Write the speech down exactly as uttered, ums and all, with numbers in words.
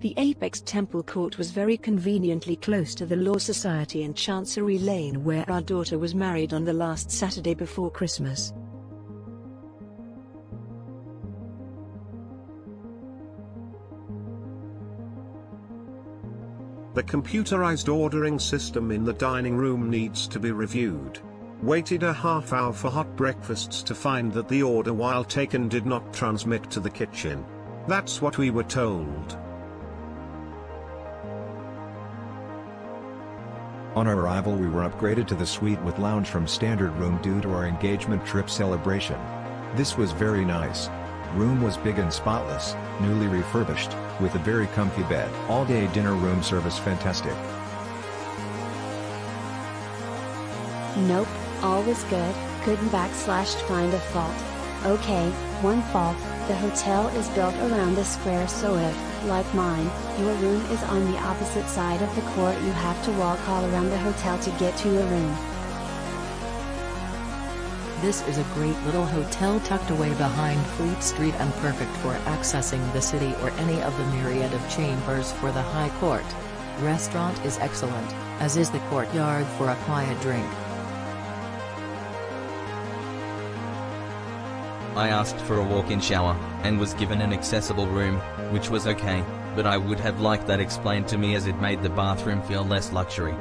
The Apex Temple Court was very conveniently close to the Law Society in Chancery Lane, where our daughter was married on the last Saturday before Christmas. The computerized ordering system in the dining room needs to be reviewed. Waited a half hour for hot breakfasts to find that the order while taken did not transmit to the kitchen. That's what we were told. On our arrival, we were upgraded to the suite with lounge from standard room due to our engagement trip celebration. This was very nice. Room was big and spotless, newly refurbished, with a very comfy bed. All day dinner room service fantastic. Nope, all was good, couldn't backslash find a fault. Okay, one fault, the hotel is built around a square, so if, like mine, your room is on the opposite side of the court, you have to walk all around the hotel to get to your room. This is a great little hotel tucked away behind Fleet Street and perfect for accessing the city or any of the myriad of chambers for the High Court. Restaurant is excellent, as is the courtyard for a quiet drink. I asked for a walk-in shower, and was given an accessible room, which was okay, but I would have liked that explained to me as it made the bathroom feel less luxury.